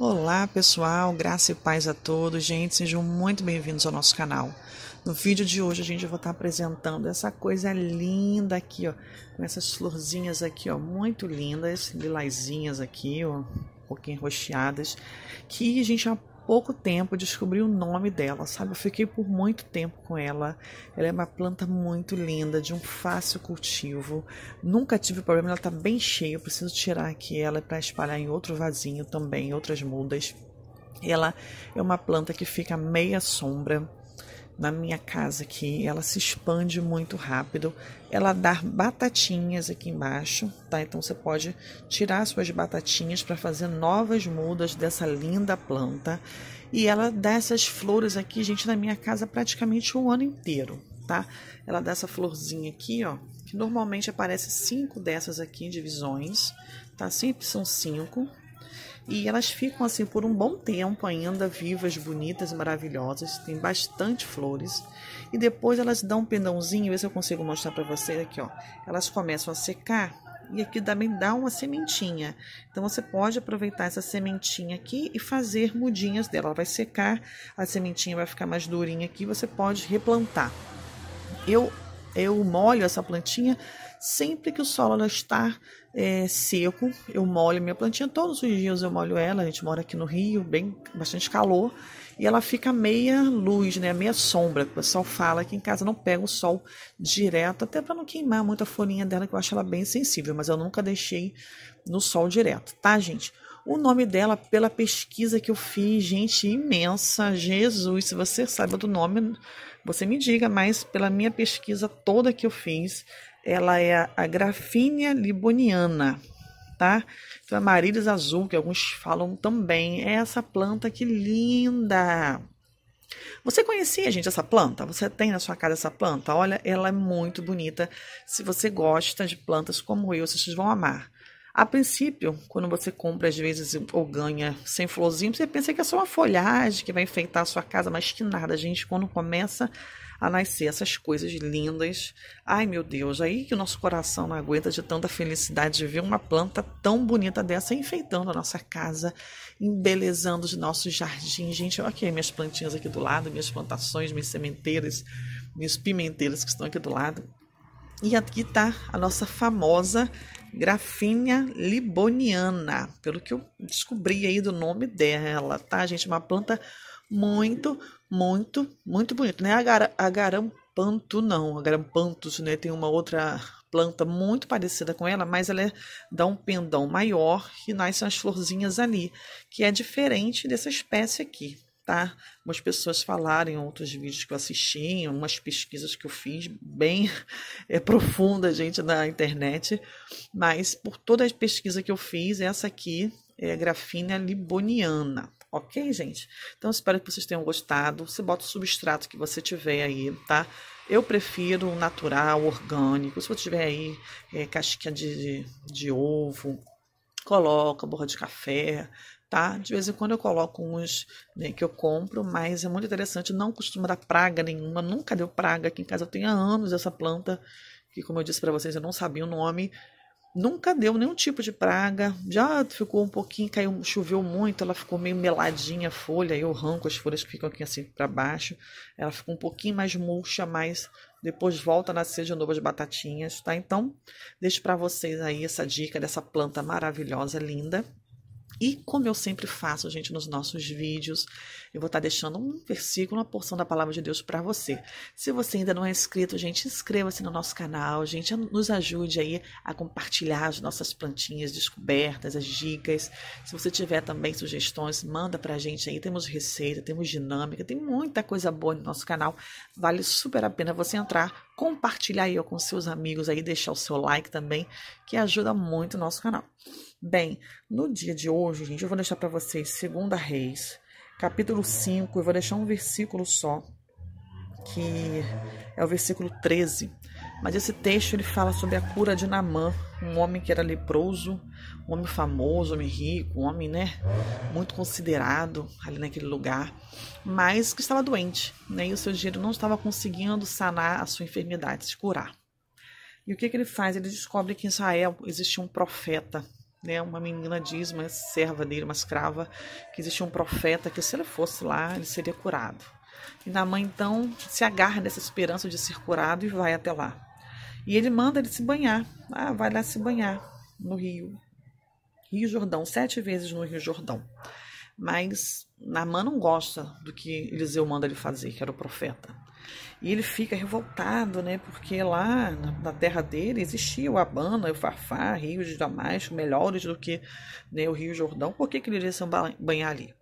Olá pessoal, graça e paz a todos, gente, sejam muito bem-vindos ao nosso canal. No vídeo de hoje a gente vai estar apresentando essa coisa linda aqui, ó, com essas florzinhas aqui, ó, muito lindas, lilazinhas aqui, ó, um pouquinho roxeadas, que a gente há pouco tempo descobri o nome dela, sabe? Eu fiquei por muito tempo com ela, ela é uma planta muito linda, de um fácil cultivo, nunca tive problema, ela tá bem cheia, eu preciso tirar aqui ela para espalhar em outro vasinho também, em outras mudas. Ela é uma planta que fica meia sombra na minha casa aqui, ela se expande muito rápido, ela dá batatinhas aqui embaixo, tá? Então você pode tirar suas batatinhas para fazer novas mudas dessa linda planta. E ela dá essas flores aqui, gente, na minha casa praticamente o ano inteiro, tá? Ela dá essa florzinha aqui, ó, que normalmente aparece 5 dessas aqui em divisões, tá? Sempre são 5. E elas ficam assim por um bom tempo ainda, vivas, bonitas, maravilhosas, tem bastante flores. E depois elas dão um pendãozinho, ver se eu consigo mostrar para vocês aqui, ó. Elas começam a secar e aqui também dá uma sementinha. Então você pode aproveitar essa sementinha aqui e fazer mudinhas dela. Ela vai secar, a sementinha vai ficar mais durinha aqui, você pode replantar. Eu molho essa plantinha sempre que o solo ela está seco, eu molho minha plantinha, todos os dias eu molho ela, a gente mora aqui no Rio, bem, bastante calor, e ela fica meia luz, né, meia sombra, que o pessoal fala aqui em casa, não pega o sol direto, até para não queimar muito a folhinha dela, que eu acho ela bem sensível, mas eu nunca deixei no sol direto, tá, gente? O nome dela, pela pesquisa que eu fiz, gente, imensa, Jesus, se você sabe do nome, você me diga, mas pela minha pesquisa toda que eu fiz, ela é a Griffinia Liboniana, tá? Então, Amarílis Azul, que alguns falam também, é essa planta, que linda! Você conhecia, gente, essa planta? Você tem na sua casa essa planta? Olha, ela é muito bonita, se você gosta de plantas como eu, vocês vão amar. A princípio, quando você compra às vezes ou ganha sem florzinho, você pensa que é só uma folhagem que vai enfeitar a sua casa, mas que nada, gente, quando começa a nascer essas coisas lindas, ai meu Deus, aí que o nosso coração não aguenta de tanta felicidade de ver uma planta tão bonita dessa enfeitando a nossa casa, embelezando os nossos jardins, gente, olha aqui minhas plantinhas aqui do lado, minhas plantações, minhas sementeiras, minhas pimenteiras que estão aqui do lado. E aqui tá a nossa famosa Griffinia Liboniana, pelo que eu descobri aí do nome dela, tá, gente? Uma planta muito bonita, né? Agapanto não, agapantos, né? Tem uma outra planta muito parecida com ela, mas ela dá um pendão maior e nascem as florzinhas ali, que é diferente dessa espécie aqui. Tá? Umas pessoas falaram em outros vídeos que eu assisti, umas pesquisas que eu fiz bem profunda, gente, na internet, mas por toda a pesquisa que eu fiz, essa aqui é a Griffinia Liboniana, ok, gente? Então, espero que vocês tenham gostado, você bota o substrato que você tiver aí, tá? Eu prefiro natural, orgânico, se você tiver aí casquinha de ovo, coloca borra de café, tá? De vez em quando eu coloco uns, né, que eu compro, mas é muito interessante, não costuma dar praga nenhuma, nunca deu praga aqui em casa, eu tenho há anos essa planta, que como eu disse para vocês, eu não sabia o nome, nunca deu nenhum tipo de praga, já ficou um pouquinho, caiu, choveu muito, ela ficou meio meladinha a folha, eu arranco as folhas que ficam aqui assim para baixo, ela ficou um pouquinho mais murcha, mas depois volta a nascer de novo as batatinhas, tá? Então, deixo para vocês aí essa dica dessa planta maravilhosa, linda. E como eu sempre faço, gente, nos nossos vídeos, eu vou estar deixando um versículo, uma porção da Palavra de Deus para você. Se você ainda não é inscrito, gente, inscreva-se no nosso canal, gente, nos ajude aí a compartilhar as nossas plantinhas descobertas, as dicas. Se você tiver também sugestões, manda para a gente aí, temos receita, temos dinâmica, tem muita coisa boa no nosso canal, vale super a pena você entrar, compartilhar aí com seus amigos aí, deixar o seu like também, que ajuda muito o nosso canal. Bem, no dia de hoje, gente, eu vou deixar para vocês 2 Reis, capítulo 5, eu vou deixar um versículo só, que é o versículo 13, mas esse texto ele fala sobre a cura de Naamã, um homem que era leproso, um homem famoso, um homem rico, um homem, né, muito considerado ali naquele lugar, mas que estava doente, né, e o seu dinheiro não estava conseguindo sanar a sua enfermidade, se curar. E o que ele faz? Ele descobre que em Israel existia um profeta né? Uma menina diz, uma serva dele, uma escrava, que existia um profeta que se ele fosse lá, ele seria curado. E Naamã então se agarra nessa esperança de ser curado e vai até lá. E ele manda ele se banhar. Ah, vai lá se banhar no Rio Jordão, 7 vezes no Rio Jordão. Mas Naamã não gosta do que Eliseu manda ele fazer, que era o profeta. E ele fica revoltado, né? Porque lá na terra dele existia o Abana, o Farfá, rios de Damasco, melhores do que, né, o Rio Jordão. Por que que ele iria se banhar ali?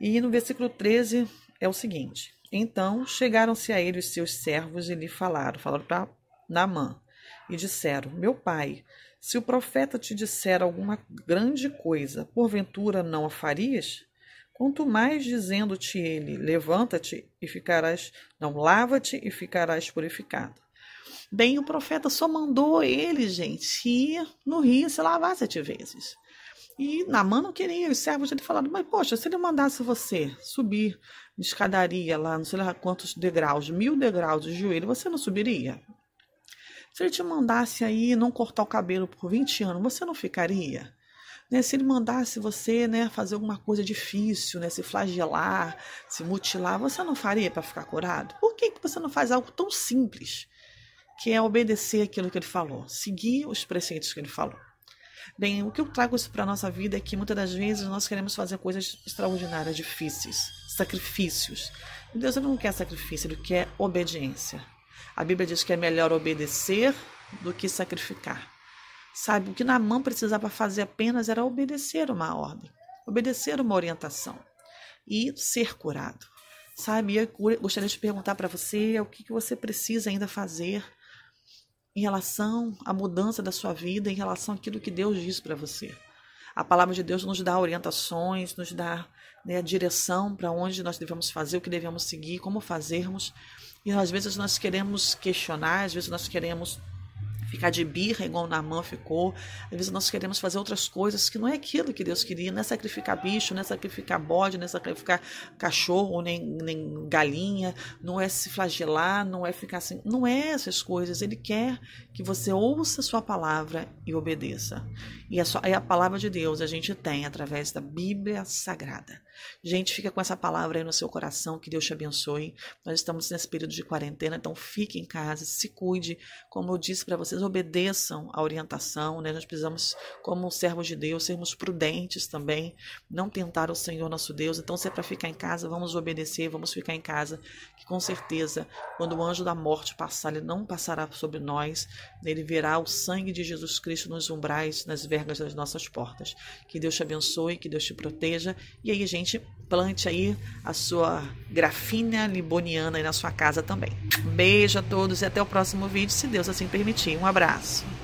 E no versículo 13 é o seguinte: então chegaram-se a ele os seus servos e lhe falaram para Naamã, e disseram: meu pai, se o profeta te disser alguma grande coisa, porventura não a farias? Quanto mais dizendo-te ele, levanta-te e ficarás, não, lava-te e ficarás purificado. Bem, o profeta só mandou ele, gente, ir no rio se lavar 7 vezes. E Naamã não queria, os servos dele falaram: mas poxa, se ele mandasse você subir de escadaria lá, não sei lá quantos degraus, 1000 degraus de joelho, você não subiria? Se ele te mandasse aí não cortar o cabelo por 20 anos, você não ficaria? Né, se ele mandasse você, né, fazer alguma coisa difícil, né, se flagelar, se mutilar, você não faria para ficar curado? Por que que você não faz algo tão simples, que é obedecer aquilo que ele falou, seguir os preceitos que ele falou? Bem, o que eu trago isso para a nossa vida é que muitas das vezes nós queremos fazer coisas extraordinárias, difíceis, sacrifícios. E Deus não quer sacrifício, Ele quer obediência. A Bíblia diz que é melhor obedecer do que sacrificar. Sabe, o que Naamã precisava fazer apenas era obedecer uma ordem, obedecer uma orientação e ser curado. Sabe, eu gostaria de perguntar para você o que que você precisa ainda fazer em relação à mudança da sua vida, em relação àquilo que Deus diz para você. A palavra de Deus nos dá orientações, nos dá, né, a direção para onde nós devemos fazer, o que devemos seguir, como fazermos. E às vezes nós queremos questionar, às vezes nós queremos ficar de birra, igual Naamã ficou. Às vezes nós queremos fazer outras coisas que não é aquilo que Deus queria. Não é sacrificar bicho, não é sacrificar bode, não é sacrificar cachorro, nem galinha. Não é se flagelar, não é ficar assim. Não é essas coisas. Ele quer que você ouça a sua palavra e obedeça. E a palavra de Deus a gente tem através da Bíblia Sagrada. Gente, fica com essa palavra aí no seu coração. Que Deus te abençoe. Nós estamos nesse período de quarentena, então fique em casa, se cuide. Como eu disse para vocês, obedeçam a orientação, né? Nós precisamos, como servos de Deus, sermos prudentes também, não tentar o Senhor nosso Deus. Então, se é para ficar em casa, vamos obedecer, vamos ficar em casa, que com certeza, quando o anjo da morte passar, ele não passará sobre nós, ele verá o sangue de Jesus Cristo nos umbrais, nas vergas das nossas portas. Que Deus te abençoe, que Deus te proteja. E aí, gente, plante aí a sua Griffinia Liboniana aí na sua casa também. Um beijo a todos e até o próximo vídeo, se Deus assim permitir. Um abraço.